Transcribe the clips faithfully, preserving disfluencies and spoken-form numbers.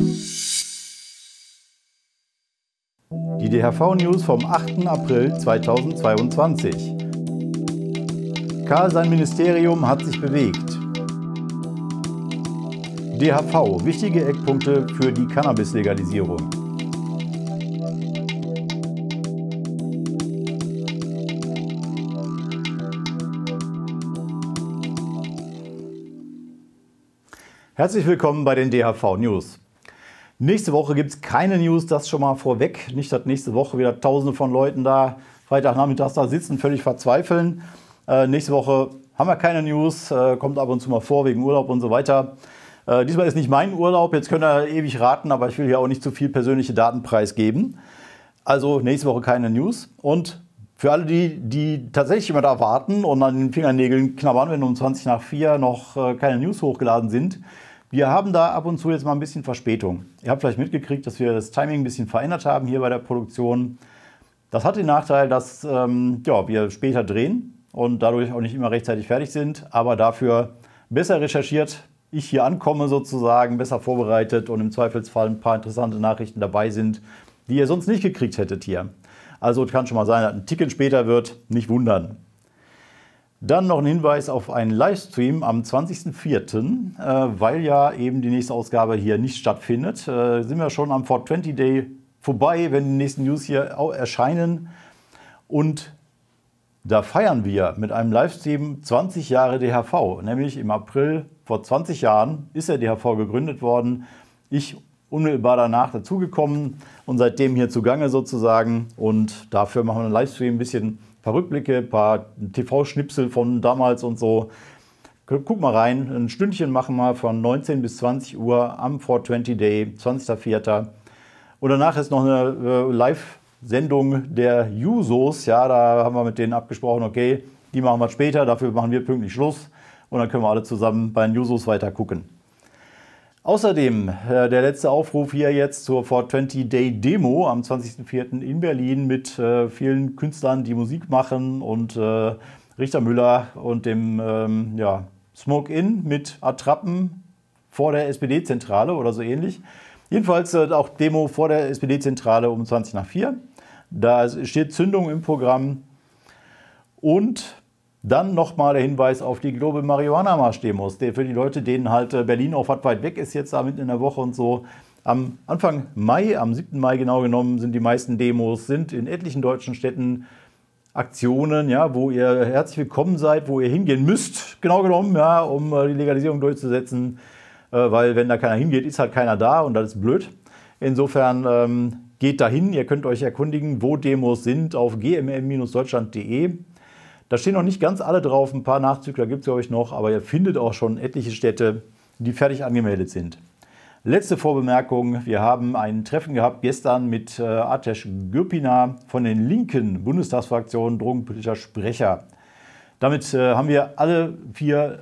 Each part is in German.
Die D H V-News vom achten April zweitausendzweiundzwanzig. Karl, sein Ministerium hat sich bewegt. D H V, wichtige Eckpunkte für die Cannabis-Legalisierung. Herzlich willkommen bei den D H V-News. Nächste Woche gibt es keine News, das schon mal vorweg. Nicht, dass nächste Woche wieder tausende von Leuten da Freitagnachmittags da sitzen, völlig verzweifeln. Äh, nächste Woche haben wir keine News, äh, kommt ab und zu mal vor wegen Urlaub und so weiter. Äh, diesmal ist nicht mein Urlaub, jetzt könnt ihr ewig raten, aber ich will hier auch nicht zu viel persönliche Daten preisgeben. Also nächste Woche keine News. Und für alle, die, die tatsächlich immer da warten und an den Fingernägeln knabbern, wenn um zwanzig nach vier noch äh, keine News hochgeladen sind, wir haben da ab und zu jetzt mal ein bisschen Verspätung. Ihr habt vielleicht mitgekriegt, dass wir das Timing ein bisschen verändert haben hier bei der Produktion. Das hat den Nachteil, dass ähm, ja, wir später drehen und dadurch auch nicht immer rechtzeitig fertig sind, aber dafür besser recherchiert, ich hier ankomme sozusagen, besser vorbereitet und im Zweifelsfall ein paar interessante Nachrichten dabei sind, die ihr sonst nicht gekriegt hättet hier. Also kann schon mal sein, dass ein Ticken später wird, nicht wundern. Dann noch ein Hinweis auf einen Livestream am zwanzigsten vierten, weil ja eben die nächste Ausgabe hier nicht stattfindet. Sind wir schon am vier zwanzig Day vorbei, wenn die nächsten News hier erscheinen. Und da feiern wir mit einem Livestream zwanzig Jahre D H V. Nämlich im April vor zwanzig Jahren ist der D H V gegründet worden. Ich unmittelbar danach dazugekommen und seitdem hier zugange sozusagen. Und dafür machen wir einen Livestream ein bisschen. Ein paar Rückblicke, ein paar T V-Schnipsel von damals und so. Guck mal rein, ein Stündchen machen wir von neunzehn bis zwanzig Uhr am vier zwanzig Day, zwanzigsten vierten Und danach ist noch eine Live-Sendung der Jusos. Ja, da haben wir mit denen abgesprochen, okay, die machen wir später, dafür machen wir pünktlich Schluss. Und dann können wir alle zusammen bei den Jusos weiter gucken. Außerdem äh, der letzte Aufruf hier jetzt zur vier zwanzig Day Demo am zwanzigsten vierten in Berlin mit äh, vielen Künstlern, die Musik machen und äh, Richter Müller und dem ähm, ja, Smoke-In mit Attrappen vor der S P D-Zentrale oder so ähnlich. Jedenfalls äh, auch Demo vor der S P D-Zentrale um zwanzig nach vier. Da steht Zündung im Programm. Und dann nochmal der Hinweis auf die Global Marihuana Marsch Demos, der für die Leute, denen halt Berlin auch was weit weg ist, jetzt da mitten in der Woche und so. Am Anfang Mai, am siebten Mai genau genommen, sind die meisten Demos, sind in etlichen deutschen Städten Aktionen, ja, wo ihr herzlich willkommen seid, wo ihr hingehen müsst, genau genommen, ja, um die Legalisierung durchzusetzen, weil wenn da keiner hingeht, ist halt keiner da und das ist blöd. Insofern ähm, geht dahin, ihr könnt euch erkundigen, wo Demos sind, auf g m m Bindestrich deutschland Punkt de. Da stehen noch nicht ganz alle drauf, ein paar Nachzügler gibt es, glaube ich, noch, aber ihr findet auch schon etliche Städte, die fertig angemeldet sind. Letzte Vorbemerkung, wir haben ein Treffen gehabt gestern mit äh, Ates Gürpinar von den Linken, Bundestagsfraktion, drogenpolitischer Sprecher. Damit äh, haben wir alle vier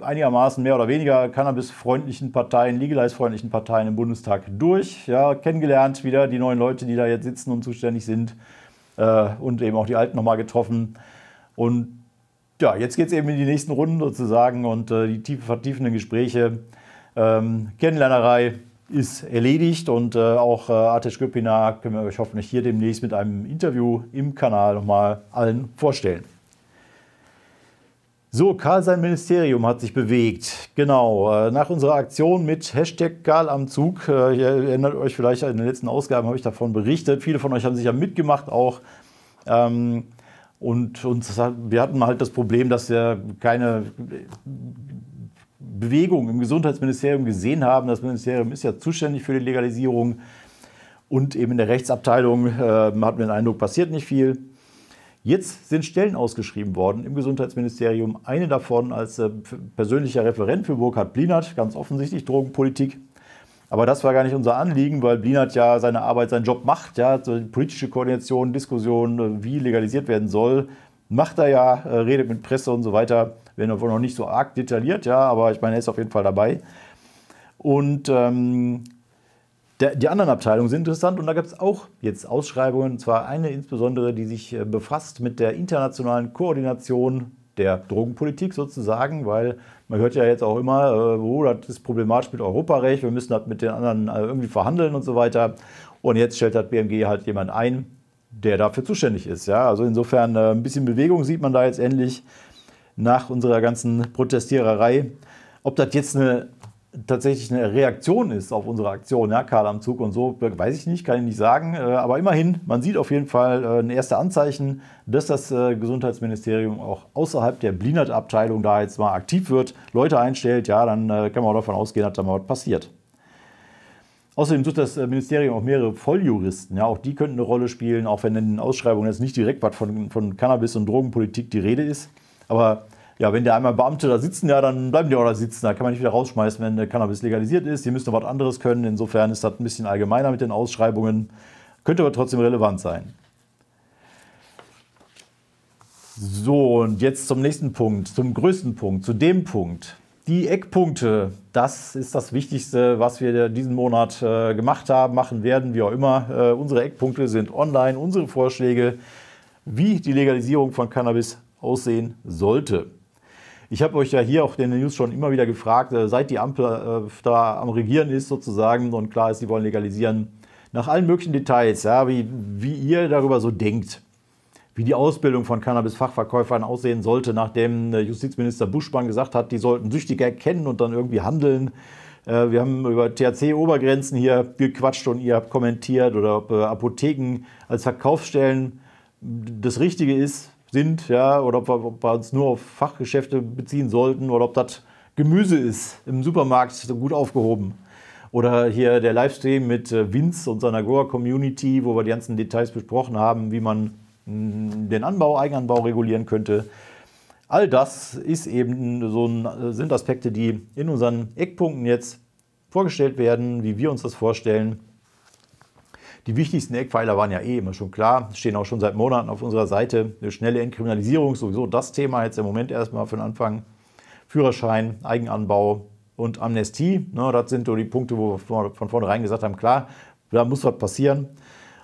einigermaßen mehr oder weniger cannabisfreundlichen Parteien, legalizefreundlichen Parteien im Bundestag durch. Ja, kennengelernt wieder die neuen Leute, die da jetzt sitzen und zuständig sind äh, und eben auch die Alten nochmal getroffen. Und ja, jetzt geht es eben in die nächsten Runden sozusagen und äh, die tiefe, vertiefenden Gespräche, ähm, Kennenlernerei ist erledigt und äh, auch äh, Ates Gürpinar können wir euch hoffentlich hier demnächst mit einem Interview im Kanal nochmal allen vorstellen. So, Karl, sein Ministerium hat sich bewegt. Genau, äh, nach unserer Aktion mit Hashtag Karl am Zug, äh, ihr erinnert euch vielleicht, in den letzten Ausgaben habe ich davon berichtet, viele von euch haben sich ja mitgemacht auch. Ähm, Und, und wir hatten halt das Problem, dass wir keine Bewegung im Gesundheitsministerium gesehen haben. Das Ministerium ist ja zuständig für die Legalisierung. Und eben in der Rechtsabteilung äh, hatten wir den Eindruck, passiert nicht viel. Jetzt sind Stellen ausgeschrieben worden im Gesundheitsministerium. Eine davon als äh, persönlicher Referent für Burkhard Blienert, ganz offensichtlich Drogenpolitik. Aber das war gar nicht unser Anliegen, weil Blienert ja seine Arbeit, seinen Job macht. Ja, so politische Koordination, Diskussion, wie legalisiert werden soll, macht er ja, redet mit Presse und so weiter. Wenn auch noch nicht so arg detailliert, ja, aber ich meine, er ist auf jeden Fall dabei. Und ähm, der, die anderen Abteilungen sind interessant und da gibt es auch jetzt Ausschreibungen. Und zwar eine insbesondere, die sich befasst mit der internationalen Koordination der Drogenpolitik sozusagen, weil man hört ja jetzt auch immer, oh, das ist problematisch mit Europarecht, wir müssen das mit den anderen irgendwie verhandeln und so weiter. Und jetzt stellt das B M G halt jemand ein, der dafür zuständig ist. Ja? Also insofern ein bisschen Bewegung sieht man da jetzt endlich nach unserer ganzen Protestiererei. Ob das jetzt eine, tatsächlich eine Reaktion ist auf unsere Aktion, ja, Karl am Zug und so, weiß ich nicht, kann ich nicht sagen. Aber immerhin, man sieht auf jeden Fall ein erstes Anzeichen, dass das Gesundheitsministerium auch außerhalb der Blienert-Abteilung da jetzt mal aktiv wird, Leute einstellt, ja, dann kann man auch davon ausgehen, dass da mal was passiert. Außerdem sucht das Ministerium auch mehrere Volljuristen. Ja, auch die könnten eine Rolle spielen, auch wenn in den Ausschreibungen jetzt nicht direkt was von, von Cannabis und Drogenpolitik die Rede ist. Aber ja, wenn der einmal Beamte da sitzen, ja, dann bleiben die auch da sitzen. Da kann man nicht wieder rausschmeißen, wenn Cannabis legalisiert ist. Die müssen noch was anderes können. Insofern ist das ein bisschen allgemeiner mit den Ausschreibungen. Könnte aber trotzdem relevant sein. So, und jetzt zum nächsten Punkt, zum größten Punkt, zu dem Punkt. Die Eckpunkte, das ist das Wichtigste, was wir diesen Monat äh, gemacht haben, machen werden, wie auch immer. Äh, unsere Eckpunkte sind online, unsere Vorschläge, wie die Legalisierung von Cannabis aussehen sollte. Ich habe euch ja hier auch in den News schon immer wieder gefragt, äh, seit die Ampel äh, da am Regieren ist sozusagen und klar ist, sie wollen legalisieren, nach allen möglichen Details, ja, wie, wie ihr darüber so denkt, wie die Ausbildung von Cannabis-Fachverkäufern aussehen sollte, nachdem Justizminister Buschmann gesagt hat, die sollten Süchtige erkennen und dann irgendwie handeln. Wir haben über T H C-Obergrenzen hier gequatscht und ihr habt kommentiert, oder ob Apotheken als Verkaufsstellen das Richtige ist, sind, ja, oder ob wir, ob wir uns nur auf Fachgeschäfte beziehen sollten oder ob das Gemüse ist, im Supermarkt gut aufgehoben. Oder hier der Livestream mit Vince und seiner Grower-Community, wo wir die ganzen Details besprochen haben, wie man den Anbau, Eigenanbau regulieren könnte. All das ist eben so ein, sind Aspekte, die in unseren Eckpunkten jetzt vorgestellt werden, wie wir uns das vorstellen. Die wichtigsten Eckpfeiler waren ja eh immer schon klar, stehen auch schon seit Monaten auf unserer Seite. Eine schnelle Entkriminalisierung, sowieso das Thema jetzt im Moment erstmal für den Anfang. Führerschein, Eigenanbau und Amnestie. Ne, das sind so die Punkte, wo wir von vornherein gesagt haben, klar, da muss was passieren.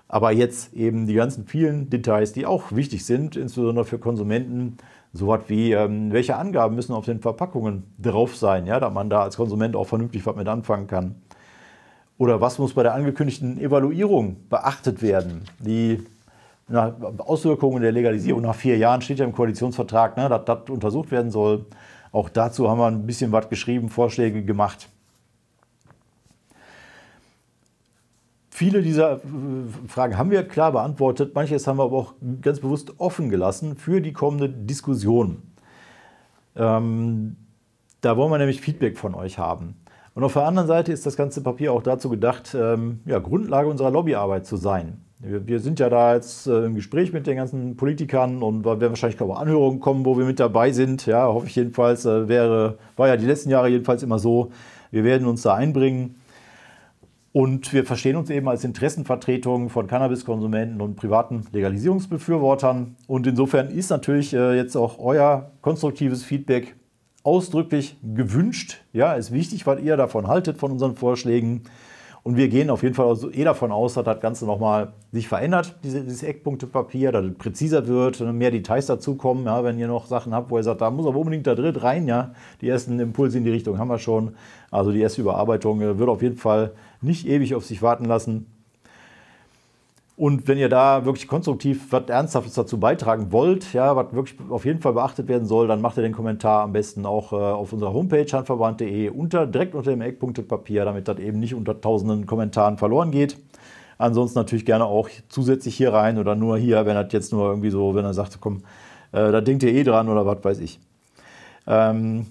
Aber jetzt eben die ganzen vielen Details, die auch wichtig sind, insbesondere für Konsumenten, so was wie, ähm, welche Angaben müssen auf den Verpackungen drauf sein, ja, dass man da als Konsument auch vernünftig was mit anfangen kann. Oder was muss bei der angekündigten Evaluierung beachtet werden? Die na, Auswirkungen der Legalisierung nach vier Jahren steht ja im Koalitionsvertrag, ne, dass das untersucht werden soll. Auch dazu haben wir ein bisschen was geschrieben, Vorschläge gemacht. Viele dieser Fragen haben wir klar beantwortet, manches haben wir aber auch ganz bewusst offen gelassen für die kommende Diskussion. Ähm, da wollen wir nämlich Feedback von euch haben. Und auf der anderen Seite ist das ganze Papier auch dazu gedacht, ähm, ja, Grundlage unserer Lobbyarbeit zu sein. Wir, wir sind ja da jetzt äh, im Gespräch mit den ganzen Politikern und werden wahrscheinlich auch Anhörungen kommen, wo wir mit dabei sind. Ja, hoffe ich jedenfalls, äh, wäre, war ja die letzten Jahre jedenfalls immer so, wir werden uns da einbringen. Und wir verstehen uns eben als Interessenvertretung von Cannabiskonsumenten und privaten Legalisierungsbefürwortern. Und insofern ist natürlich jetzt auch euer konstruktives Feedback ausdrücklich gewünscht. Ja, ist wichtig, was ihr davon haltet, von unseren Vorschlägen. Und wir gehen auf jeden Fall eh davon aus, dass das Ganze nochmal sich verändert, dieses Eckpunktepapier, dass es präziser wird, mehr Details dazukommen. Ja, wenn ihr noch Sachen habt, wo ihr sagt, da muss aber unbedingt da drin rein. Ja, die ersten Impulse in die Richtung haben wir schon. Also die erste Überarbeitung wird auf jeden Fall nicht ewig auf sich warten lassen. Und wenn ihr da wirklich konstruktiv was Ernsthaftes dazu beitragen wollt, ja, was wirklich auf jeden Fall beachtet werden soll, dann macht ihr den Kommentar am besten auch äh, auf unserer Homepage hanfverband punkt de unter, direkt unter dem Eckpunktepapier, damit das eben nicht unter tausenden Kommentaren verloren geht. Ansonsten natürlich gerne auch zusätzlich hier rein oder nur hier, wenn das jetzt nur irgendwie so, wenn er sagt, komm, äh, da denkt ihr eh dran oder was weiß ich. Ähm,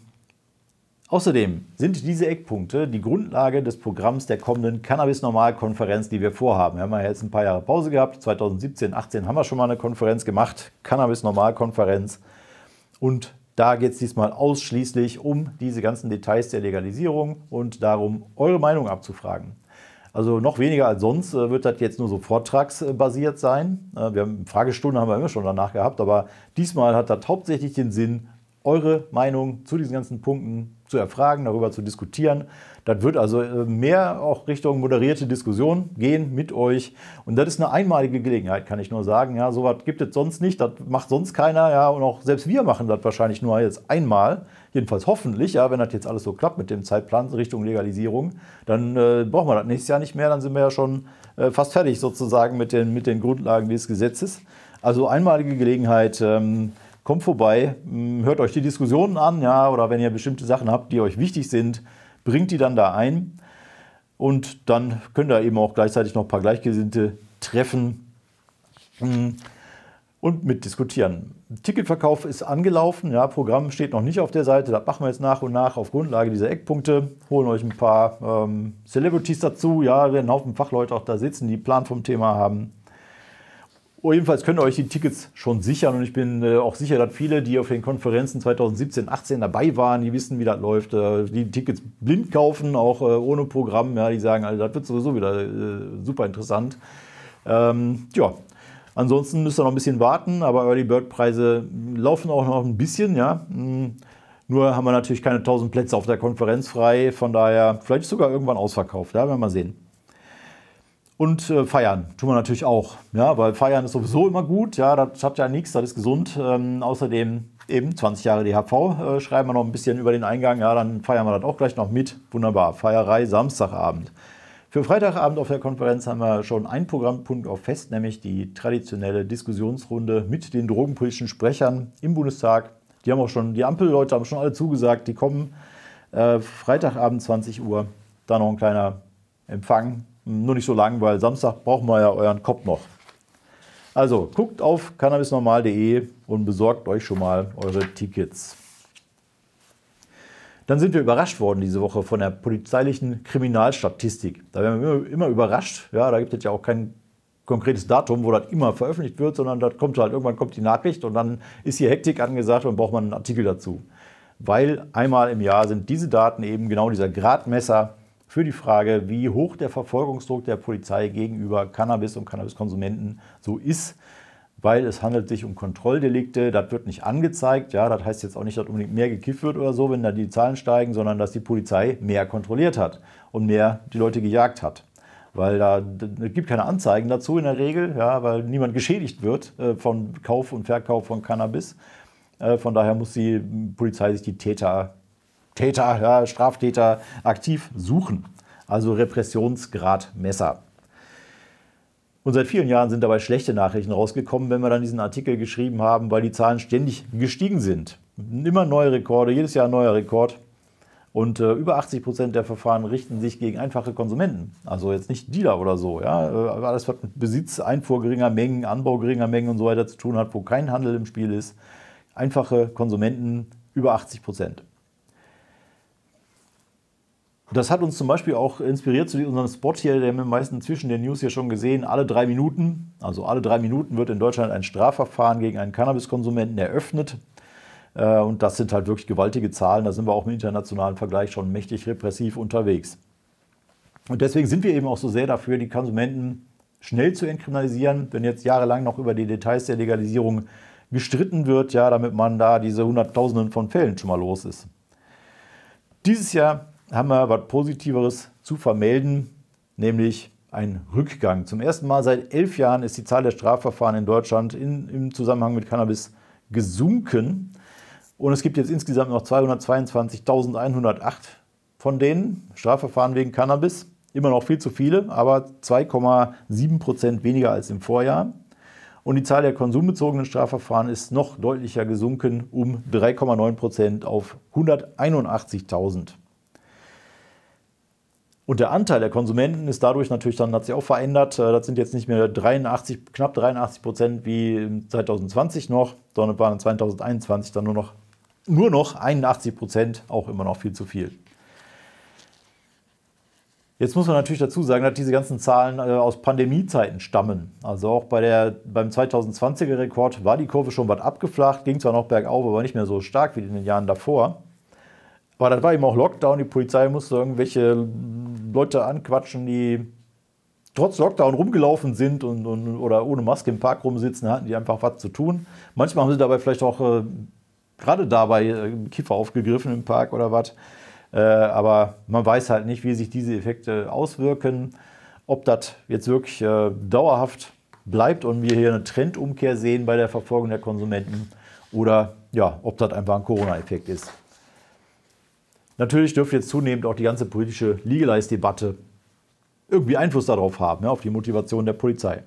Außerdem sind diese Eckpunkte die Grundlage des Programms der kommenden Cannabis-Normal-Konferenz, die wir vorhaben. Wir haben ja jetzt ein paar Jahre Pause gehabt. zweitausendsiebzehn, achtzehn haben wir schon mal eine Konferenz gemacht, Cannabis-Normal-Konferenz. Und da geht es diesmal ausschließlich um diese ganzen Details der Legalisierung und darum, eure Meinung abzufragen. Also noch weniger als sonst wird das jetzt nur so vortragsbasiert sein. Wir haben Fragestunde haben wir immer schon danach gehabt, aber diesmal hat das hauptsächlich den Sinn, eure Meinung zu diesen ganzen Punkten zu erfragen, darüber zu diskutieren. Das wird also mehr auch Richtung moderierte Diskussion gehen mit euch. Und das ist eine einmalige Gelegenheit, kann ich nur sagen. Ja, sowas gibt es sonst nicht, das macht sonst keiner. Ja, und auch selbst wir machen das wahrscheinlich nur jetzt einmal. Jedenfalls hoffentlich, ja, wenn das jetzt alles so klappt mit dem Zeitplan Richtung Legalisierung, dann äh, brauchen wir das nächstes Jahr nicht mehr. Dann sind wir ja schon äh, fast fertig sozusagen mit den, mit den Grundlagen des Gesetzes. Also einmalige Gelegenheit, ähm, kommt vorbei, hört euch die Diskussionen an, ja, oder wenn ihr bestimmte Sachen habt, die euch wichtig sind, bringt die dann da ein. Und dann könnt ihr eben auch gleichzeitig noch ein paar Gleichgesinnte treffen und mitdiskutieren. Ticketverkauf ist angelaufen, ja, Programm steht noch nicht auf der Seite, das machen wir jetzt nach und nach auf Grundlage dieser Eckpunkte, holen euch ein paar ähm, Celebrities dazu, ja, werden einen Haufen Fachleute auch da sitzen, die Plan vom Thema haben. Oh, jedenfalls könnt ihr euch die Tickets schon sichern und ich bin äh, auch sicher, dass viele, die auf den Konferenzen zweitausendsiebzehn, achtzehn dabei waren, die wissen, wie das läuft, äh, die Tickets blind kaufen, auch äh, ohne Programm, ja, die sagen, also, das wird sowieso wieder äh, super interessant. Ähm, ja, ansonsten müsst ihr noch ein bisschen warten, aber Early Bird Preise laufen auch noch ein bisschen, ja. Hm, nur haben wir natürlich keine tausend Plätze auf der Konferenz frei, von daher vielleicht ist sogar irgendwann ausverkauft, ja, werden wir mal sehen. Und äh, feiern tun wir natürlich auch, ja, weil feiern ist sowieso immer gut, ja, das habt ja nichts, das ist gesund. Ähm, außerdem eben zwanzig Jahre D H V, äh, schreiben wir noch ein bisschen über den Eingang, ja, dann feiern wir das auch gleich noch mit. Wunderbar, Feierei Samstagabend. Für Freitagabend auf der Konferenz haben wir schon einen Programmpunkt auf fest, nämlich die traditionelle Diskussionsrunde mit den drogenpolitischen Sprechern im Bundestag. Die haben auch schon, die Ampelleute haben schon alle zugesagt, die kommen äh, Freitagabend zwanzig Uhr, da noch ein kleiner Empfang. Nur nicht so lang, weil Samstag brauchen wir ja euren Kopf noch. Also guckt auf cannabisnormal punkt de und besorgt euch schon mal eure Tickets. Dann sind wir überrascht worden diese Woche von der polizeilichen Kriminalstatistik. Da werden wir immer überrascht. Ja, da gibt es ja auch kein konkretes Datum, wo das immer veröffentlicht wird, sondern das kommt halt, irgendwann kommt die Nachricht und dann ist hier Hektik angesagt und braucht man einen Artikel dazu. Weil einmal im Jahr sind diese Daten eben genau dieser Gradmesser für die Frage, wie hoch der Verfolgungsdruck der Polizei gegenüber Cannabis und Cannabiskonsumenten so ist, weil es handelt sich um Kontrolldelikte, das wird nicht angezeigt, ja, das heißt jetzt auch nicht, dass unbedingt mehr gekifft wird oder so, wenn da die Zahlen steigen, sondern dass die Polizei mehr kontrolliert hat und mehr die Leute gejagt hat, weil da, da gibt keine Anzeigen dazu in der Regel, ja, weil niemand geschädigt wird äh, von Kauf und Verkauf von Cannabis, äh, von daher muss die Polizei sich die Täter Täter, ja, Straftäter aktiv suchen, also Repressionsgradmesser. Und seit vielen Jahren sind dabei schlechte Nachrichten rausgekommen, wenn wir dann diesen Artikel geschrieben haben, weil die Zahlen ständig gestiegen sind. Immer neue Rekorde, jedes Jahr ein neuer Rekord. Und äh, über achtzig Prozent der Verfahren richten sich gegen einfache Konsumenten, also jetzt nicht Dealer oder so. Ja? Äh, alles, was mit Besitz, Einfuhr geringer Mengen, Anbau geringer Mengen und so weiter zu tun hat, wo kein Handel im Spiel ist, einfache Konsumenten über achtzig Prozent. Das hat uns zum Beispiel auch inspiriert zu unserem Spot hier, den wir meistens zwischen den News hier schon gesehen. Alle drei Minuten, also alle drei Minuten wird in Deutschland ein Strafverfahren gegen einen Cannabiskonsumenten eröffnet. Und das sind halt wirklich gewaltige Zahlen. Da sind wir auch im internationalen Vergleich schon mächtig repressiv unterwegs. Und deswegen sind wir eben auch so sehr dafür, die Konsumenten schnell zu entkriminalisieren. Wenn jetzt jahrelang noch über die Details der Legalisierung gestritten wird, ja, damit man da diese Hunderttausenden von Fällen schon mal los ist. Dieses Jahr haben wir was Positiveres zu vermelden, nämlich einen Rückgang. Zum ersten Mal seit elf Jahren ist die Zahl der Strafverfahren in Deutschland in, im Zusammenhang mit Cannabis gesunken. Und es gibt jetzt insgesamt noch zweihundertzweiundzwanzigtausendeinhundertacht von denen, Strafverfahren wegen Cannabis. Immer noch viel zu viele, aber zwei Komma sieben Prozent weniger als im Vorjahr. Und die Zahl der konsumbezogenen Strafverfahren ist noch deutlicher gesunken, um drei Komma neun Prozent auf hunderteinundachtzigtausend. Und der Anteil der Konsumenten ist dadurch natürlich dann, hat sich auch verändert. Das sind jetzt nicht mehr dreiundachtzig, knapp dreiundachtzig Prozent wie zweitausendzwanzig noch, sondern waren zweitausendeinundzwanzig dann nur noch, nur noch einundachtzig Prozent, auch immer noch viel zu viel. Jetzt muss man natürlich dazu sagen, dass diese ganzen Zahlen aus Pandemiezeiten stammen. Also auch bei der, beim zweitausendzwanziger-Rekord war die Kurve schon was abgeflacht, ging zwar noch bergauf, aber nicht mehr so stark wie in den Jahren davor. Aber das war eben auch Lockdown, die Polizei musste irgendwelche Leute anquatschen, die trotz Lockdown rumgelaufen sind und, und, oder ohne Maske im Park rumsitzen, hatten die einfach was zu tun. Manchmal haben sie dabei vielleicht auch äh, gerade dabei Kiffer aufgegriffen im Park oder was. Äh, aber man weiß halt nicht, wie sich diese Effekte auswirken, ob das jetzt wirklich äh, dauerhaft bleibt und wir hier eine Trendumkehr sehen bei der Verfolgung der Konsumenten oder ja, ob das einfach ein Corona-Effekt ist. Natürlich dürfte jetzt zunehmend auch die ganze politische Legalize-Debatte irgendwie Einfluss darauf haben, ja, auf die Motivation der Polizei.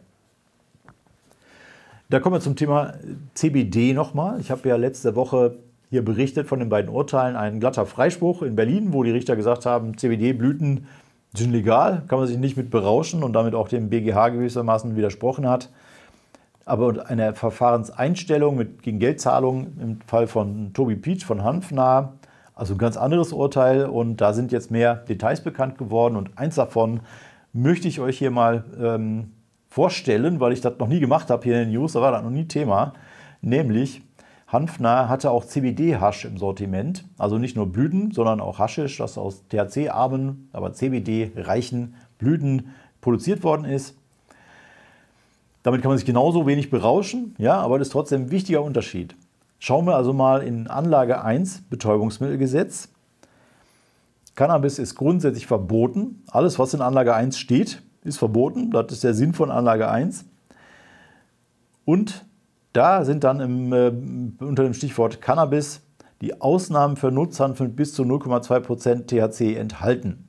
Da kommen wir zum Thema C B D nochmal. Ich habe ja letzte Woche hier berichtet von den beiden Urteilen, ein glatter Freispruch in Berlin, wo die Richter gesagt haben, C B D-Blüten sind legal, kann man sich nicht mit berauschen und damit auch dem B G H gewissermaßen widersprochen hat. Aber eine Verfahrenseinstellung mit, gegen Geldzahlung im Fall von Toby Peach von Hanfnah, also ein ganz anderes Urteil, und da sind jetzt mehr Details bekannt geworden und eins davon möchte ich euch hier mal ähm, vorstellen, weil ich das noch nie gemacht habe hier in den News, da war das noch nie Thema, nämlich Hanfnah hatte auch C B D-Hasch im Sortiment, also nicht nur Blüten, sondern auch Haschisch, das aus T H C-armen, aber C B D-reichen Blüten produziert worden ist. Damit kann man sich genauso wenig berauschen, ja, aber das ist trotzdem ein wichtiger Unterschied. Schauen wir also mal in Anlage eins, Betäubungsmittelgesetz. Cannabis ist grundsätzlich verboten, alles was in Anlage eins steht, ist verboten, das ist der Sinn von Anlage eins. Und da sind dann im, äh, unter dem Stichwort Cannabis die Ausnahmen für Nutzhanf mit bis zu null Komma zwei Prozent T H C enthalten.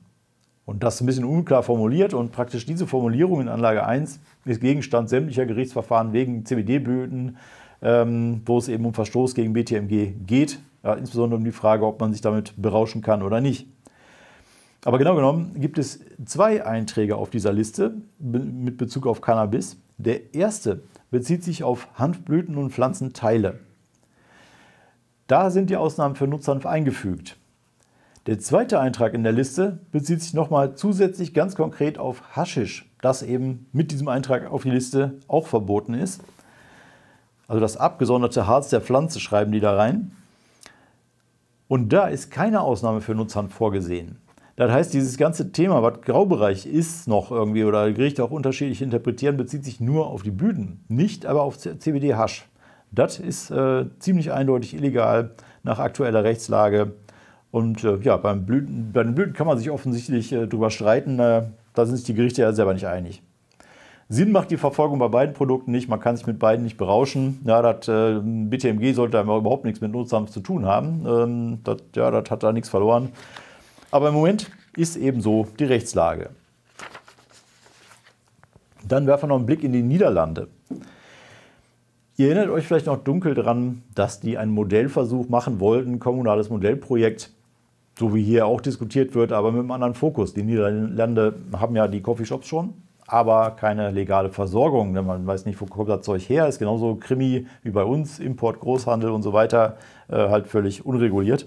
Und das ist ein bisschen unklar formuliert und praktisch diese Formulierung in Anlage eins ist Gegenstand sämtlicher Gerichtsverfahren wegen C B D-Blüten, ähm, wo es eben um Verstoß gegen B T M G geht, ja, insbesondere um die Frage, ob man sich damit berauschen kann oder nicht. Aber genau genommen gibt es zwei Einträge auf dieser Liste mit Bezug auf Cannabis. Der erste bezieht sich auf Hanfblüten und Pflanzenteile. Da sind die Ausnahmen für Nutzhanf eingefügt. Der zweite Eintrag in der Liste bezieht sich nochmal zusätzlich ganz konkret auf Haschisch, das eben mit diesem Eintrag auf die Liste auch verboten ist. Also das abgesonderte Harz der Pflanze schreiben die da rein. Und da ist keine Ausnahme für Nutzhanf vorgesehen. Das heißt, dieses ganze Thema, was Graubereich ist noch irgendwie oder Gerichte auch unterschiedlich interpretieren, bezieht sich nur auf die Blüten, nicht aber auf C B D-Hasch. Das ist äh, ziemlich eindeutig illegal nach aktueller Rechtslage. Und äh, ja, beim Blüten, bei den Blüten kann man sich offensichtlich äh, drüber streiten. Äh, da sind sich die Gerichte ja selber nicht einig. Sinn macht die Verfolgung bei beiden Produkten nicht. Man kann sich mit beiden nicht berauschen. Ja, das äh, B T M G sollte einfach überhaupt nichts mit Nutzhanf zu tun haben. Ähm, das, ja, das hat da nichts verloren. Aber im Moment ist eben so die Rechtslage. Dann werfen wir noch einen Blick in die Niederlande. Ihr erinnert euch vielleicht noch dunkel daran, dass die einen Modellversuch machen wollten, ein kommunales Modellprojekt, so wie hier auch diskutiert wird, aber mit einem anderen Fokus. Die Niederlande haben ja die Coffeeshops schon, aber keine legale Versorgung, denn man weiß nicht, wo kommt das Zeug her. Ist genauso Krimi wie bei uns, Import, Großhandel und so weiter, äh, halt völlig unreguliert.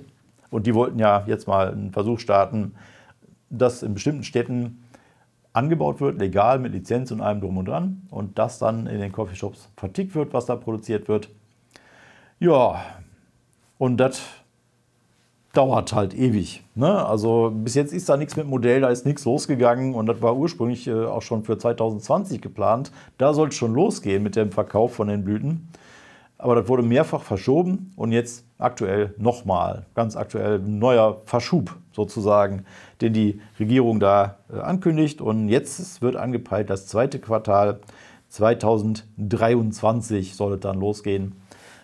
Und die wollten ja jetzt mal einen Versuch starten, dass in bestimmten Städten angebaut wird, legal mit Lizenz und allem drum und dran. Und das dann in den Coffeeshops vertickt wird, was da produziert wird. Ja, und das dauert halt ewig, ne? Also bis jetzt ist da nichts mit Modell, da ist nichts losgegangen. Und das war ursprünglich auch schon für zweitausendzwanzig geplant. Da sollte es schon losgehen mit dem Verkauf von den Blüten. Aber das wurde mehrfach verschoben und jetzt aktuell nochmal, ganz aktuell ein neuer Verschub sozusagen, den die Regierung da ankündigt. Und jetzt wird angepeilt, das zweite Quartal zweitausenddreiundzwanzig soll es dann losgehen.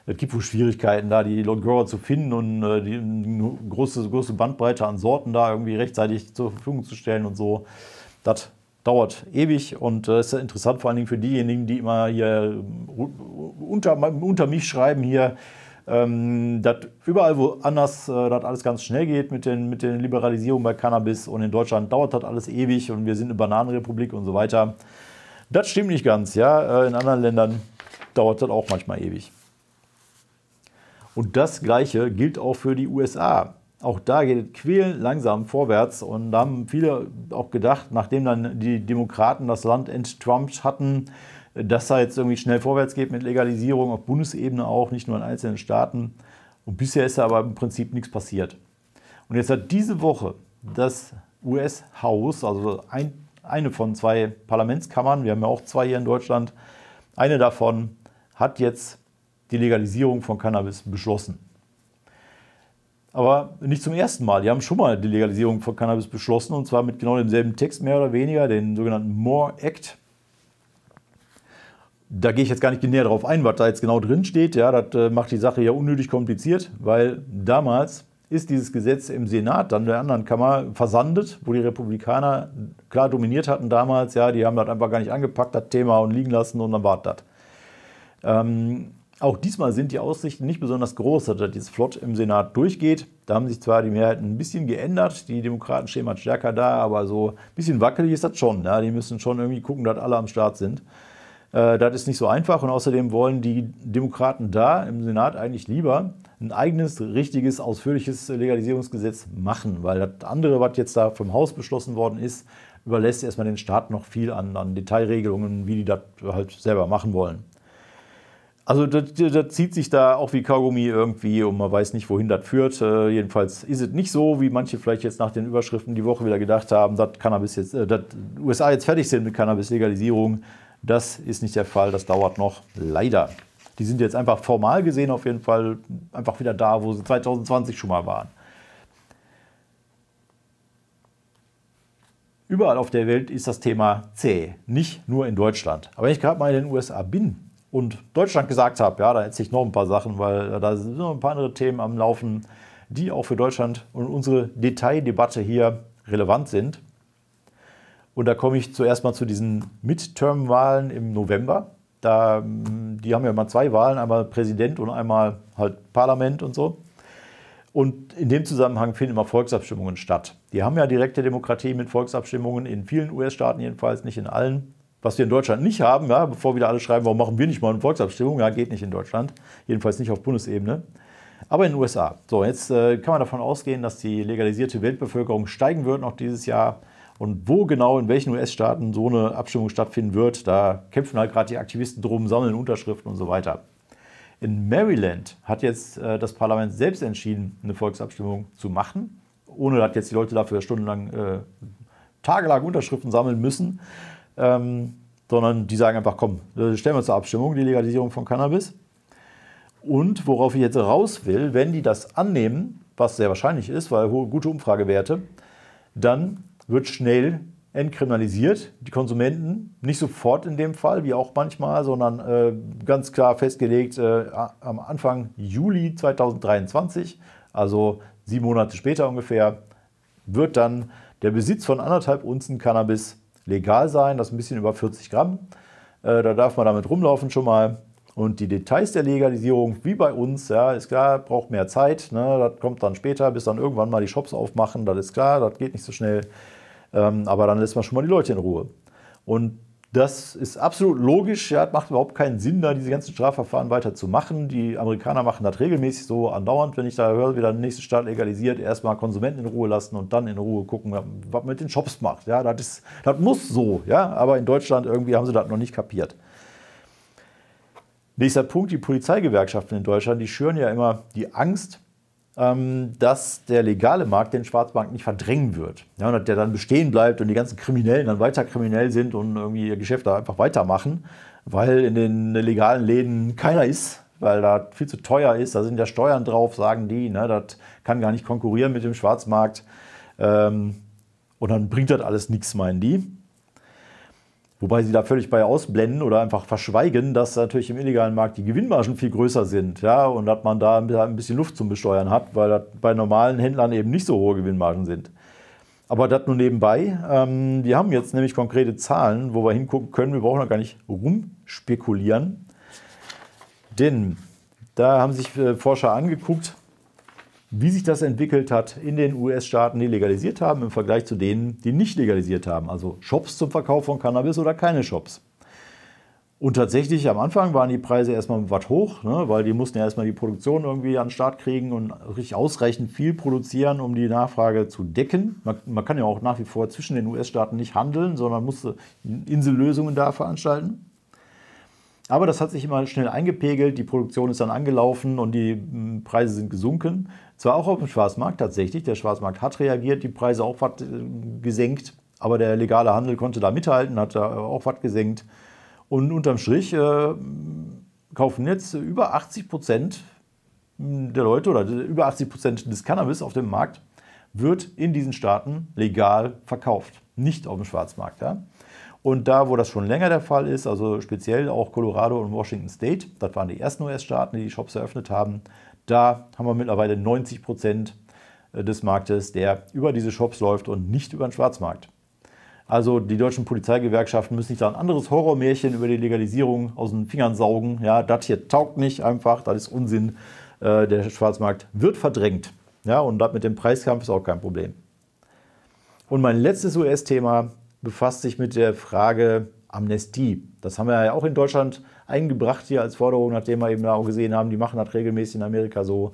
Es gibt wohl Schwierigkeiten, da die Grower zu finden und die große, große Bandbreite an Sorten da irgendwie rechtzeitig zur Verfügung zu stellen und so. Das dauert ewig und das ist interessant vor allen Dingen für diejenigen, die immer hier unter, unter mich schreiben hier, dass überall woanders das alles ganz schnell geht mit den, mit den Liberalisierungen bei Cannabis und in Deutschland dauert das alles ewig und wir sind eine Bananenrepublik und so weiter. Das stimmt nicht ganz, ja. In anderen Ländern dauert das auch manchmal ewig. Und das Gleiche gilt auch für die U S A. Auch da geht es quälend langsam vorwärts und da haben viele auch gedacht, nachdem dann die Demokraten das Land enttrumpt hatten, dass da jetzt irgendwie schnell vorwärts geht mit Legalisierung auf Bundesebene auch, nicht nur in einzelnen Staaten. Und bisher ist da aber im Prinzip nichts passiert. Und jetzt hat diese Woche das U S-Haus, also ein, eine von zwei Parlamentskammern, wir haben ja auch zwei hier in Deutschland, eine davon hat jetzt die Legalisierung von Cannabis beschlossen. aber nicht zum ersten Mal. Die haben schon mal die Legalisierung von Cannabis beschlossen, und zwar mit genau demselben Text, mehr oder weniger, den sogenannten Moore Act. Da gehe ich jetzt gar nicht näher drauf ein, was da jetzt genau drin steht. Ja, das macht die Sache ja unnötig kompliziert, weil damals ist dieses Gesetz im Senat, dann in der anderen Kammer, versandet, wo die Republikaner klar dominiert hatten damals. Ja, die haben das einfach gar nicht angepackt, das Thema, und liegen lassen, und dann war das. Ähm, auch diesmal sind die Aussichten nicht besonders groß, dass das jetzt flott im Senat durchgeht. Da haben sich zwar die Mehrheiten ein bisschen geändert, die Demokraten stehen mal stärker da, aber so ein bisschen wackelig ist das schon. Ja, die müssen schon irgendwie gucken, dass alle am Start sind. Äh, das ist nicht so einfach, und außerdem wollen die Demokraten da im Senat eigentlich lieber ein eigenes, richtiges, ausführliches Legalisierungsgesetz machen, weil das andere, was jetzt da vom Haus beschlossen worden ist, überlässt erstmal den Staat noch viel an, an Detailregelungen, wie die das halt selber machen wollen. Also das, das zieht sich da auch wie Kaugummi irgendwie, und man weiß nicht, wohin das führt. Äh, jedenfalls ist es nicht so, wie manche vielleicht jetzt nach den Überschriften die Woche wieder gedacht haben, dass Cannabis jetzt, äh, dass U S A jetzt fertig sind mit Cannabis-Legalisierung. Das ist nicht der Fall, das dauert noch, leider. Die sind jetzt einfach formal gesehen auf jeden Fall einfach wieder da, wo sie zwanzig zwanzig schon mal waren. Überall auf der Welt ist das Thema zäh, nicht nur in Deutschland. Aber wenn ich gerade mal in den U S A bin und Deutschland gesagt habe, ja, da hätte ich noch ein paar Sachen, weil da sind noch ein paar andere Themen am Laufen, die auch für Deutschland und unsere Detaildebatte hier relevant sind. Und da komme ich zuerst mal zu diesen Midterm-Wahlen im November. Da, die haben ja immer zwei Wahlen, einmal Präsident und einmal halt Parlament und so. Und in dem Zusammenhang finden immer Volksabstimmungen statt. Die haben ja direkte Demokratie mit Volksabstimmungen in vielen U S-Staaten jedenfalls, nicht in allen. Was wir in Deutschland nicht haben, ja, bevor wieder alle schreiben, warum machen wir nicht mal eine Volksabstimmung? Ja, geht nicht in Deutschland, jedenfalls nicht auf Bundesebene, aber in den U S A. So, jetzt äh, kann man davon ausgehen, dass die legalisierte Weltbevölkerung steigen wird noch dieses Jahr. Und wo genau, in welchen U S-Staaten so eine Abstimmung stattfinden wird, da kämpfen halt gerade die Aktivisten drum, sammeln Unterschriften und so weiter. In Maryland hat jetzt äh, das Parlament selbst entschieden, eine Volksabstimmung zu machen, ohne dass jetzt die Leute dafür stundenlang, äh, tagelang Unterschriften sammeln müssen. Ähm, sondern die sagen einfach, komm, stellen wir zur Abstimmung die Legalisierung von Cannabis. Und worauf ich jetzt raus will, wenn die das annehmen, was sehr wahrscheinlich ist, weil hohe, gute Umfragewerte, dann wird schnell entkriminalisiert. Die Konsumenten, nicht sofort in dem Fall, wie auch manchmal, sondern äh, ganz klar festgelegt äh, am Anfang Juli zweitausenddreiundzwanzig, also sieben Monate später ungefähr, wird dann der Besitz von anderthalb Unzen Cannabis legal sein, das ist ein bisschen über vierzig Gramm. Äh, da darf man damit rumlaufen schon mal. Und die Details der Legalisierung, wie bei uns, ja, ist klar, braucht mehr Zeit. Ne? Das kommt dann später, bis dann irgendwann mal die Shops aufmachen. Das ist klar, das geht nicht so schnell. Ähm, aber dann lässt man schon mal die Leute in Ruhe. Und das ist absolut logisch. Ja, das macht überhaupt keinen Sinn, da diese ganzen Strafverfahren weiterzumachen. Die Amerikaner machen das regelmäßig so andauernd. Wenn ich da höre, wieder den nächsten Staat legalisiert, erstmal Konsumenten in Ruhe lassen und dann in Ruhe gucken, was man mit den Shops macht. Ja, das ist, das muss so. Ja, aber in Deutschland irgendwie haben sie das noch nicht kapiert. Nächster Punkt, die Polizeigewerkschaften in Deutschland, die schüren ja immer die Angst, dass der legale Markt den Schwarzmarkt nicht verdrängen wird. Ja, und der dann bestehen bleibt und die ganzen Kriminellen dann weiter kriminell sind und irgendwie ihr Geschäft da einfach weitermachen, weil in den legalen Läden keiner ist, weil da viel zu teuer ist, da sind ja Steuern drauf, sagen die, ne, das kann gar nicht konkurrieren mit dem Schwarzmarkt. Und dann bringt das alles nichts, meinen die. Wobei sie da völlig bei ausblenden oder einfach verschweigen, dass natürlich im illegalen Markt die Gewinnmargen viel größer sind, ja, und dass man da ein bisschen Luft zum Besteuern hat, weil das bei normalen Händlern eben nicht so hohe Gewinnmargen sind. Aber das nur nebenbei. Ähm, wir haben jetzt nämlich konkrete Zahlen, wo wir hingucken können. Wir brauchen da gar nicht rumspekulieren. Denn da haben sich äh, Forscher angeguckt, wie sich das entwickelt hat in den U S-Staaten, die legalisiert haben, im Vergleich zu denen, die nicht legalisiert haben. Also Shops zum Verkauf von Cannabis oder keine Shops. Und tatsächlich am Anfang waren die Preise erstmal was hoch, ne, weil die mussten ja erstmal die Produktion irgendwie an den Start kriegen und richtig ausreichend viel produzieren, um die Nachfrage zu decken. Man, man kann ja auch nach wie vor zwischen den U S-Staaten nicht handeln, sondern musste Insellösungen da veranstalten. Aber das hat sich immer schnell eingepegelt, die Produktion ist dann angelaufen und die Preise sind gesunken. Zwar auch auf dem Schwarzmarkt tatsächlich, der Schwarzmarkt hat reagiert, die Preise auch was gesenkt, aber der legale Handel konnte da mithalten, hat da auch was gesenkt. Und unterm Strich äh, kaufen jetzt über 80 Prozent der Leute oder über achtzig Prozent des Cannabis auf dem Markt wird in diesen Staaten legal verkauft, nicht auf dem Schwarzmarkt. Ja? Und da, wo das schon länger der Fall ist, also speziell auch Colorado und Washington State, das waren die ersten U S-Staaten, die die Shops eröffnet haben, da haben wir mittlerweile neunzig Prozent des Marktes, der über diese Shops läuft und nicht über den Schwarzmarkt. Also die deutschen Polizeigewerkschaften müssen nicht da ein anderes Horrormärchen über die Legalisierung aus den Fingern saugen. Ja, das hier taugt nicht einfach, das ist Unsinn. Der Schwarzmarkt wird verdrängt. Ja, und das mit dem Preiskampf ist auch kein Problem. Und mein letztes U S-Thema befasst sich mit der Frage Amnestie. Das haben wir ja auch in Deutschland eingebracht hier als Forderung, nachdem wir eben auch gesehen haben, die machen das regelmäßig in Amerika so,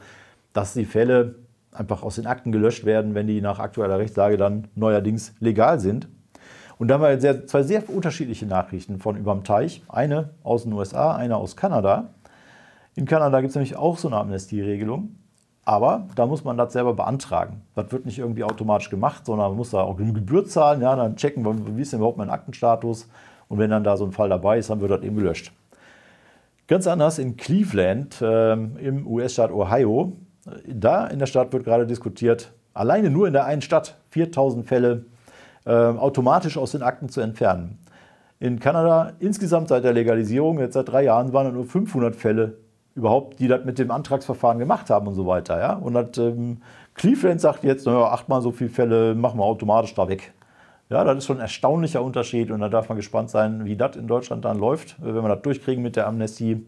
dass die Fälle einfach aus den Akten gelöscht werden, wenn die nach aktueller Rechtslage dann neuerdings legal sind. Und da haben wir jetzt sehr, zwei sehr unterschiedliche Nachrichten von überm Teich. Eine aus den U S A, eine aus Kanada. In Kanada gibt es nämlich auch so eine Amnestieregelung, aber da muss man das selber beantragen. Das wird nicht irgendwie automatisch gemacht, sondern man muss da auch eine Gebühr zahlen, ja, dann checken wir, wie ist denn überhaupt mein Aktenstatus. Und wenn dann da so ein Fall dabei ist, haben wir das eben gelöscht. Ganz anders in Cleveland, äh, im U S-Staat Ohio. Da in der Stadt wird gerade diskutiert, alleine nur in der einen Stadt viertausend Fälle äh, automatisch aus den Akten zu entfernen. In Kanada insgesamt seit der Legalisierung, jetzt seit drei Jahren, waren nur fünfhundert Fälle überhaupt, die das mit dem Antragsverfahren gemacht haben und so weiter. Ja? Und das, ähm, Cleveland sagt jetzt, naja, achtmal so viele Fälle machen wir automatisch da weg. Ja, das ist schon ein erstaunlicher Unterschied und da darf man gespannt sein, wie das in Deutschland dann läuft, wenn wir das durchkriegen mit der Amnestie.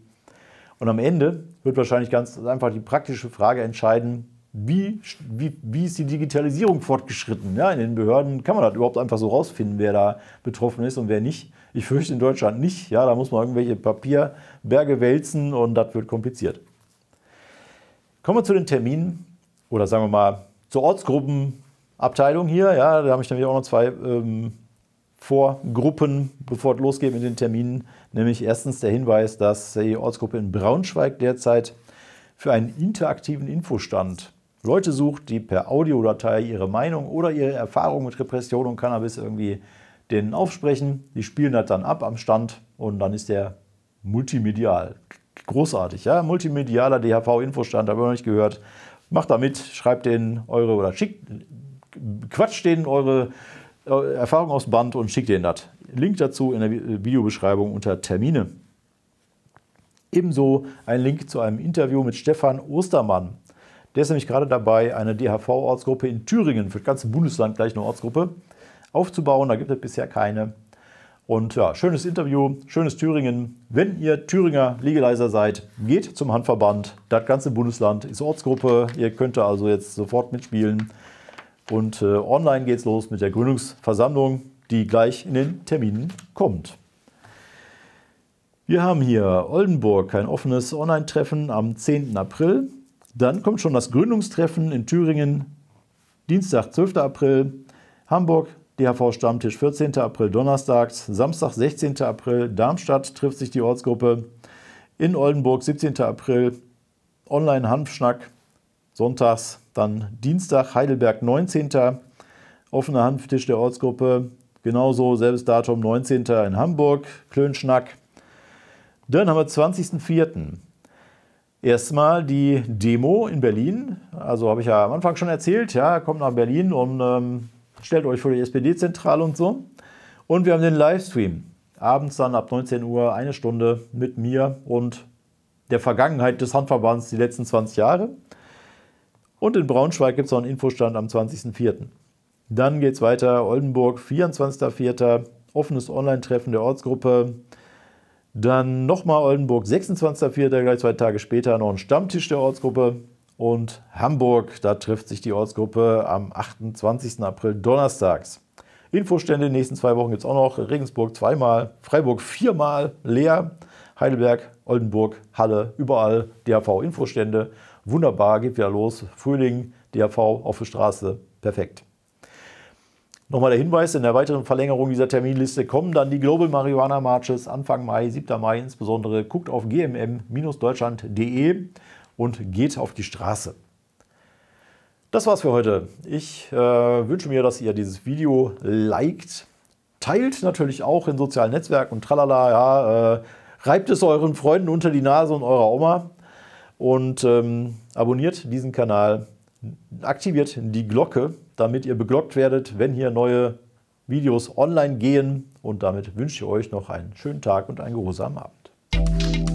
Und am Ende wird wahrscheinlich ganz einfach die praktische Frage entscheiden, wie, wie, wie ist die Digitalisierung fortgeschritten? Ja, in den Behörden kann man das überhaupt einfach so rausfinden, wer da betroffen ist und wer nicht. Ich fürchte in Deutschland nicht. Ja, da muss man irgendwelche Papierberge wälzen und das wird kompliziert. Kommen wir zu den Terminen oder sagen wir mal zur Ortsgruppenabteilung hier. Ja, da habe ich nämlich auch noch zwei ähm, Vorgruppen, bevor es losgeht mit den Terminen. Nämlich erstens der Hinweis, dass die Ortsgruppe in Braunschweig derzeit für einen interaktiven Infostand Leute sucht, die per Audiodatei ihre Meinung oder ihre Erfahrung mit Repression und Cannabis irgendwie denen aufsprechen. Die spielen das dann ab am Stand und dann ist der multimedial. Großartig, ja? Multimedialer D H V-Infostand, habe ich noch nicht gehört. Macht da mit, schreibt denen eure oder schickt, quatscht denen eure Erfahrung aufs Band und schickt denen das. Link dazu in der Videobeschreibung unter Termine. Ebenso ein Link zu einem Interview mit Stefan Ostermann. Der ist nämlich gerade dabei, eine D H V-Ortsgruppe in Thüringen, für das ganze Bundesland gleich eine Ortsgruppe, aufzubauen. Da gibt es bisher keine. Und ja, schönes Interview, schönes Thüringen. Wenn ihr Thüringer Legalizer seid, geht zum Hanfverband. Das ganze Bundesland ist Ortsgruppe. Ihr könnt da also jetzt sofort mitspielen. Und äh, online geht's los mit der Gründungsversammlung, die gleich in den Terminen kommt. Wir haben hier Oldenburg, ein offenes Online-Treffen am zehnten April. Dann kommt schon das Gründungstreffen in Thüringen, Dienstag, zwölften April. Hamburg, D H V-Stammtisch, vierzehnten April, donnerstags. Samstag, sechzehnten April, Darmstadt trifft sich die Ortsgruppe. In Oldenburg, siebzehnten April, Online-Hanfschnack. Sonntags, dann Dienstag, Heidelberg, neunzehnten Offener Hanftisch der Ortsgruppe. Genauso, selbes Datum, neunzehnten in Hamburg, Klönschnack. Dann haben wir zwanzigsten vierten erstmal die Demo in Berlin. Also habe ich ja am Anfang schon erzählt. Ja, kommt nach Berlin und ähm, stellt euch vor die S P D-Zentrale und so. Und wir haben den Livestream. Abends dann ab neunzehn Uhr eine Stunde mit mir und der Vergangenheit des Hanfverbands die letzten zwanzig Jahre. Und in Braunschweig gibt es noch einen Infostand am zwanzigsten vierten Dann geht es weiter. Oldenburg, vierundzwanzigsten vierten offenes Online-Treffen der Ortsgruppe. Dann nochmal Oldenburg, sechsundzwanzigsten vierten gleich zwei Tage später noch ein Stammtisch der Ortsgruppe. Und Hamburg, da trifft sich die Ortsgruppe am achtundzwanzigsten April donnerstags. Infostände in den nächsten zwei Wochen gibt es auch noch. Regensburg zweimal, Freiburg viermal, Leer, Heidelberg, Oldenburg, Halle, überall D H V-Infostände. Wunderbar, geht wieder los. Frühling, D H V auf der Straße, perfekt. Nochmal der Hinweis, in der weiteren Verlängerung dieser Terminliste kommen dann die Global Marihuana Marches Anfang Mai, siebten Mai insbesondere. Guckt auf g m m Bindestrich deutschland Punkt de und geht auf die Straße. Das war's für heute. Ich äh, wünsche mir, dass ihr dieses Video liked, teilt natürlich auch in sozialen Netzwerken und tralala, ja, äh, reibt es euren Freunden unter die Nase und eurer Oma. und ähm, abonniert diesen Kanal, aktiviert die Glocke, damit ihr beglockt werdet, wenn hier neue Videos online gehen. Und damit wünsche ich euch noch einen schönen Tag und einen geruhsamen Abend.